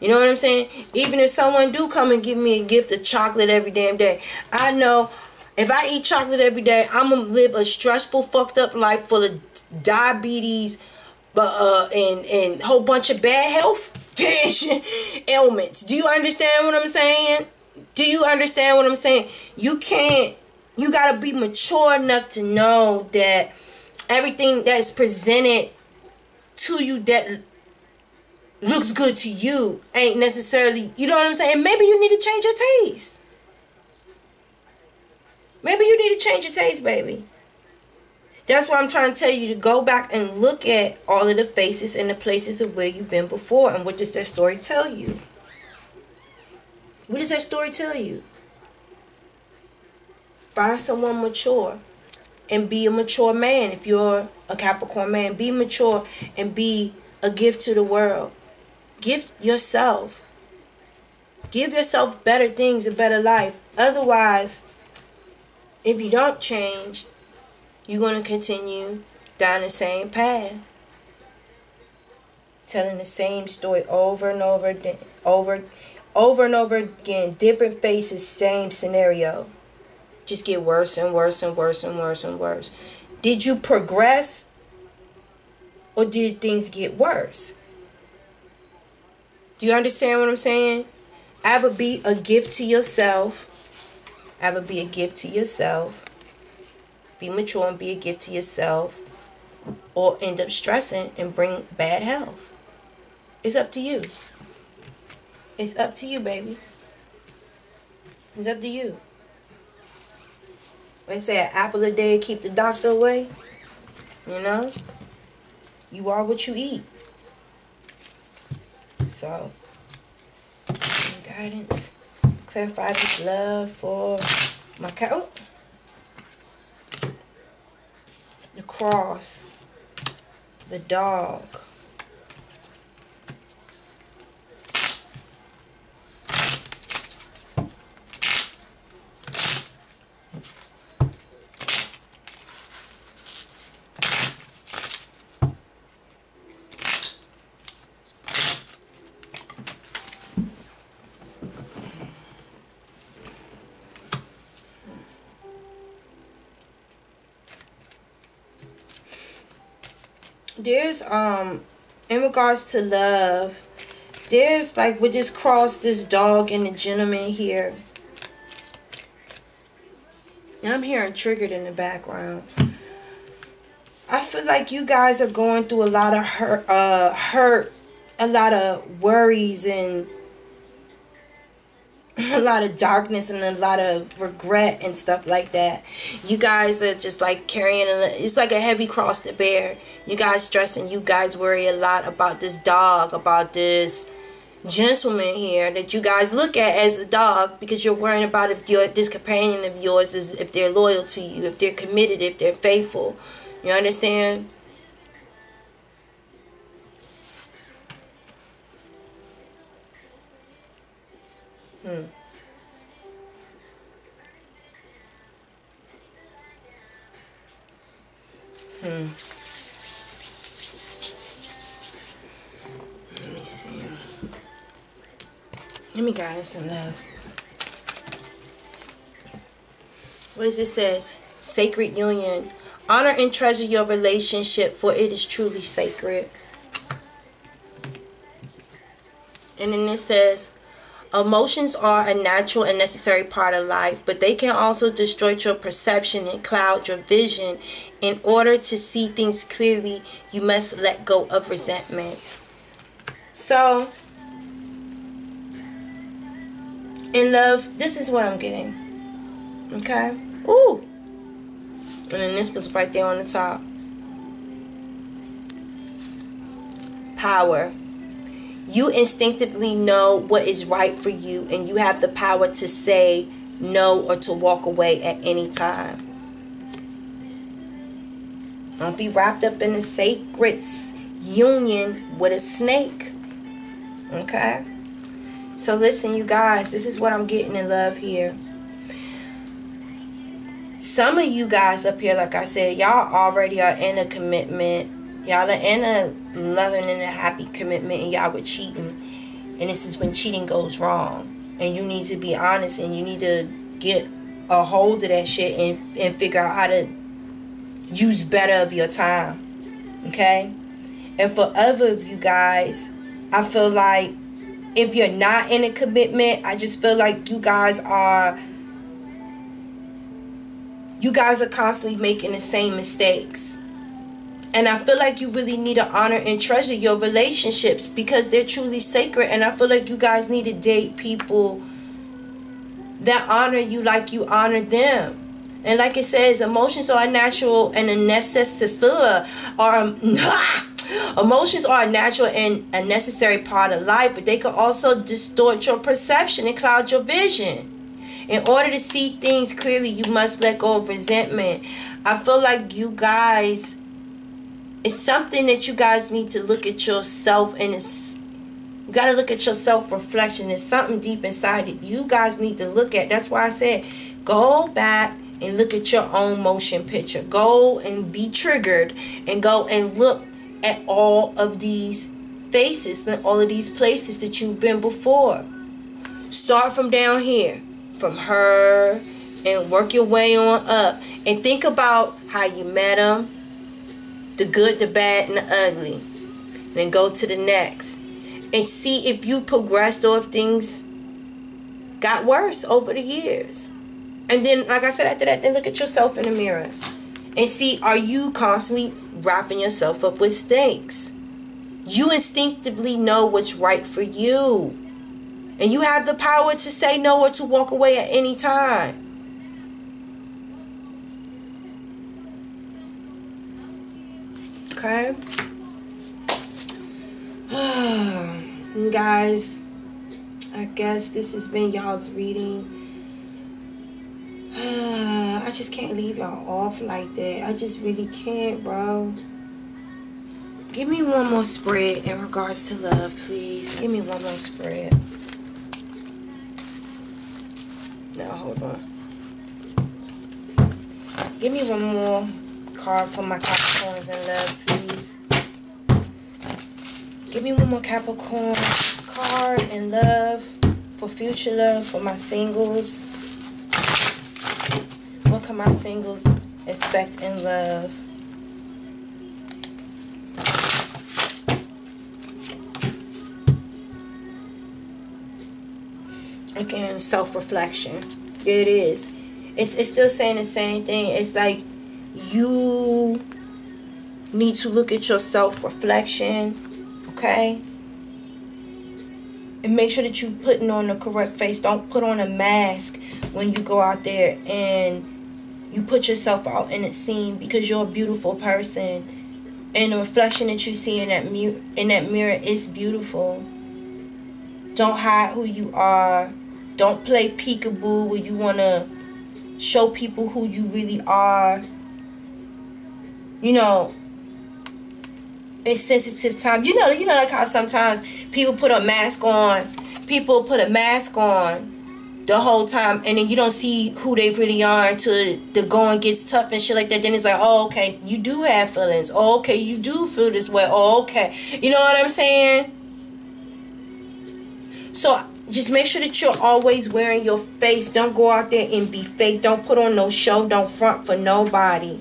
You know what I'm saying? Even if someone do come and give me a gift of chocolate every damn day, I know if I eat chocolate every day, I'm going to live a stressful, fucked up life full of diabetes but uh, and, and whole bunch of bad health ailments. Do you understand what I'm saying? Do you understand what I'm saying? You can't, you got to be mature enough to know that everything that is presented to you that looks good to you ain't necessarily, you know what I'm saying? Maybe you need to change your taste. Maybe you need to change your taste, baby. That's why I'm trying to tell you to go back and look at all of the faces and the places of where you've been before. And what does that story tell you? What does that story tell you? Find someone mature and be a mature man. If you're a Capricorn man, be mature and be a gift to the world. Gift yourself. Give yourself better things, a better life. Otherwise, if you don't change, you're going to continue down the same path. Telling the same story over and over again. Over, over and over again. Different faces, same scenario. Just get worse and worse and worse and worse and worse. Did you progress? Or did things get worse? Do you understand what I'm saying? Ever be a gift to yourself. Ever be a gift to yourself. Be mature and be a gift to yourself. Or end up stressing and bring bad health. It's up to you. It's up to you, baby. It's up to you. They say an apple a day keep the doctor away. You know? You are what you eat. So, guidance. Clarify this love for my cow. The cross. The dog. There's, um, in regards to love, there's, like, with this cross, this dog and the gentleman here. And I'm hearing triggered in the background. I feel like you guys are going through a lot of hurt, uh, hurt, a lot of worries and a lot of darkness and a lot of regret and stuff like that. You guys are just like carrying, a, it's like a heavy cross to bear. You guys stress and you guys worry a lot about this dog, about this gentleman here that you guys look at as a dog, because you're worrying about if your this companion of yours is, if they're loyal to you, if they're committed, if they're faithful. You understand? Hmm. Hmm. Let me see. Let me guide us in love. What does it says? Sacred union. Honor and treasure your relationship, for it is truly sacred. And then it says, emotions are a natural and necessary part of life, but they can also destroy your perception and cloud your vision. In order to see things clearly, you must let go of resentment. So, in love, this is what I'm getting. Okay? Ooh! And then this was right there on the top. Power. You instinctively know what is right for you, and you have the power to say no or to walk away at any time. Don't be wrapped up in a sacred union with a snake. Okay? So listen, you guys, this is what I'm getting in love here. Some of you guys up here, like I said, y'all already are in a commitment. Y'all are in a loving and a happy commitment, and y'all were cheating. And this is when cheating goes wrong. And you need to be honest, and you need to get a hold of that shit and, and figure out how to use better of your time. Okay? And for other of you guys, I feel like if you're not in a commitment, I just feel like you guys are... You guys are constantly making the same mistakes. And I feel like you really need to honor and treasure your relationships, because they're truly sacred. And I feel like you guys need to date people that honor you like you honor them. And like it says, emotions are natural and a necessary are emotions are a natural and a necessary part of life, but they can also distort your perception and cloud your vision. In order to see things clearly, you must let go of resentment. I feel like you guys, it's something that you guys need to look at yourself, and it's, you got to look at your self-reflection. It's something deep inside that you guys need to look at. That's why I said go back and look at your own motion picture. Go and be triggered and go and look at all of these faces and all of these places that you've been before. Start from down here, from her, and work your way on up. And think about how you met him, the good, the bad, and the ugly. And then go to the next. And see if you progressed or if things got worse over the years. And then, like I said, after that, then look at yourself in the mirror. And see, are you constantly wrapping yourself up with snakes? You instinctively know what's right for you. And you have the power to say no or to walk away at any time. Okay? And guys, I guess this has been y'all's reading. I just can't leave y'all off like that. I just really can't, bro. Give me one more spread in regards to love, please. Give me one more spread. Now, hold on. Give me one more card for my Capricorns in love, please. Give me one more Capricorn card in love for future love for my singles. What can my singles expect in love? Again, self-reflection. It is. It's, it's still saying the same thing. It's like you need to look at your self-reflection, okay? And make sure that you're putting on the correct face. Don't put on a mask when you go out there and you put yourself out in a scene, because you're a beautiful person. And the reflection that you see in that, mu in that mirror is beautiful. Don't hide who you are. Don't play peekaboo where you want to show people who you really are. You know, it's sensitive time. You know, you know like how sometimes people put a mask on. People put a mask on the whole time, and then you don't see who they really are until the going gets tough and shit like that. Then it's like, oh, okay, you do have feelings. Oh, okay, you do feel this way. Oh, okay. You know what I'm saying? So just make sure that you're always wearing your face. Don't go out there and be fake. Don't put on no show. Don't front for nobody.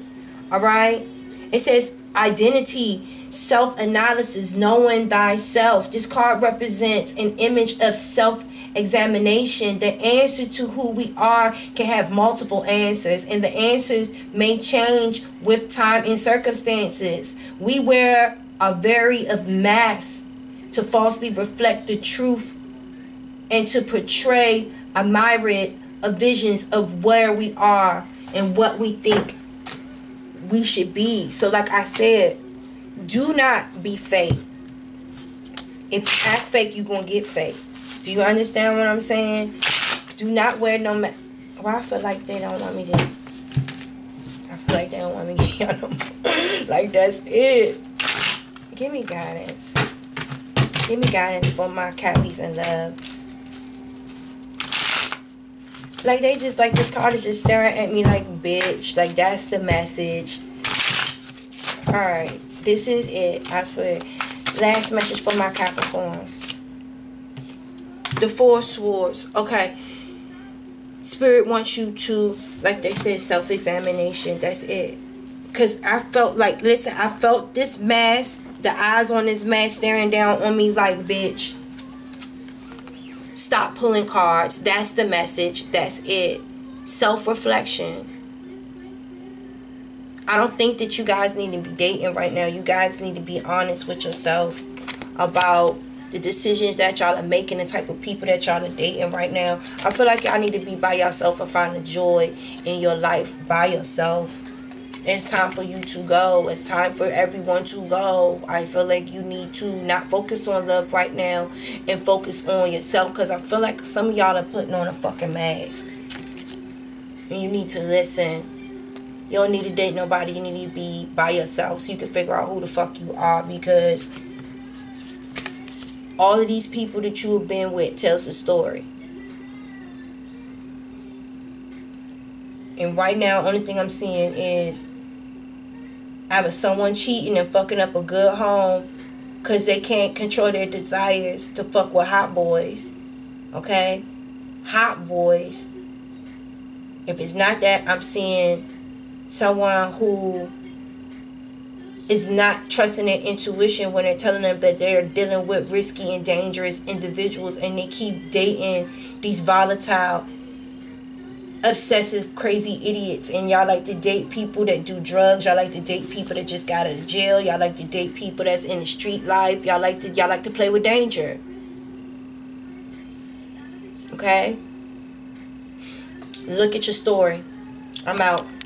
All right? It says identity. Self-analysis, knowing thyself. This card represents an image of self-examination. The answer to who we are can have multiple answers, and the answers may change with time and circumstances. We wear a variety of masks to falsely reflect the truth and to portray a myriad of visions of where we are and what we think we should be. So like I said, do not be fake. If you act fake, you're going to get fake. Do you understand what I'm saying? Do not wear no mask. Well, I feel like they don't want me to. I feel like they don't want me to get on them. Like, that's it. Give me guidance. Give me guidance for my cappies and love. Like, they just, like, this card is just staring at me like, bitch. Like, that's the message. All right. This is it, I swear. Last message for my Capricorns. The Four Swords. Okay. Spirit wants you to, like they said, self-examination. That's it. Because I felt like, listen, I felt this mask, the eyes on this mask staring down on me like, bitch, stop pulling cards. That's the message. That's it. Self-reflection. I don't think that you guys need to be dating right now. You guys need to be honest with yourself about the decisions that y'all are making, the type of people that y'all are dating right now. I feel like y'all need to be by yourself and find the joy in your life by yourself. It's time for you to go. It's time for everyone to go. I feel like you need to not focus on love right now and focus on yourself, because I feel like some of y'all are putting on a fucking mask. And you need to listen. You don't need to date nobody. You need to be by yourself so you can figure out who the fuck you are, because all of these people that you have been with tells a story. And right now, only thing I'm seeing is either someone cheating and fucking up a good home because they can't control their desires to fuck with hot boys. Okay? Hot boys. If it's not that, I'm seeing someone who is not trusting their intuition when they're telling them that they're dealing with risky and dangerous individuals, and they keep dating these volatile, obsessive, crazy idiots. And y'all like to date people that do drugs. Y'all like to date people that just got out of jail. Y'all like to date people that's in the street life. Y'all like to y'all like to play with danger. Okay? Look at your story. I'm out.